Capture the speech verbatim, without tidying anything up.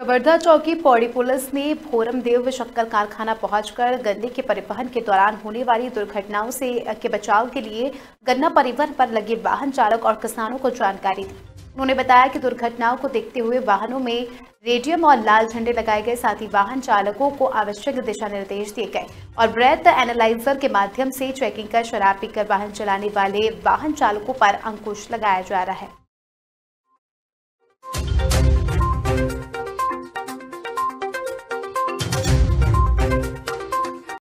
कवर्धा चौकी पौड़ी पुलिस ने भोरमदेव शक्कर कारखाना पहुंचकर गन्ने के परिवहन के दौरान होने वाली दुर्घटनाओं से के बचाव के लिए गन्ना परिवहन पर लगे वाहन चालक और किसानों को जानकारी दी। उन्होंने बताया कि दुर्घटनाओं को देखते हुए वाहनों में रेडियम और लाल झंडे लगाए गए, साथ ही वाहन चालकों को आवश्यक दिशा निर्देश दिए गए और ब्रेथ एनालाइजर के माध्यम से चेकिंग कर शराब पीकर वाहन चलाने वाले वाहन चालकों पर अंकुश लगाया जा रहा है।